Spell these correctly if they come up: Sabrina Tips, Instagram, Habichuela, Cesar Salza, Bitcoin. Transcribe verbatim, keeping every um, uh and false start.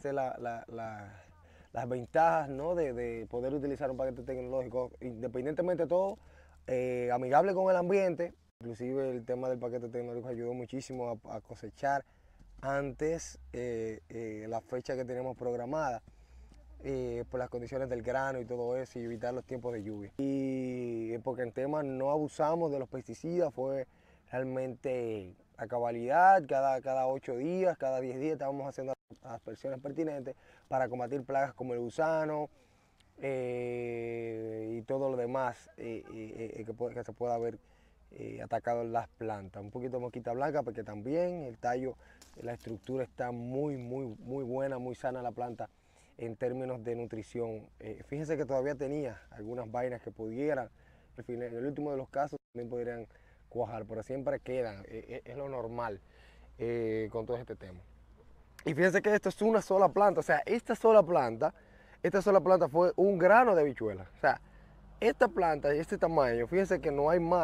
La, la, la, las ventajas, ¿no?, de, de poder utilizar un paquete tecnológico, independientemente de todo, eh, amigable con el ambiente. Inclusive el tema del paquete tecnológico ayudó muchísimo a, a cosechar antes eh, eh, la fecha que teníamos programada, eh, por las condiciones del grano y todo eso, y evitar los tiempos de lluvia. Y porque en tema no abusamos de los pesticidas, fue realmente a cabalidad, cada, cada ocho días, cada diez días estábamos haciendo las aspersiones pertinentes para combatir plagas como el gusano eh, y todo lo demás eh, eh, que, puede, que se pueda haber eh, atacado en las plantas. Un poquito de mosquita blanca, porque también el tallo, la estructura está muy, muy, muy buena, muy sana la planta en términos de nutrición. Eh, fíjense que todavía tenía algunas vainas que pudieran, al final, en el último de los casos, también podrían cuajar, pero siempre quedan, eh, es lo normal eh, con todo este tema. Y fíjense que esto es una sola planta, o sea, esta sola planta, esta sola planta fue un grano de habichuela. O sea, esta planta de este tamaño, fíjense que no hay más.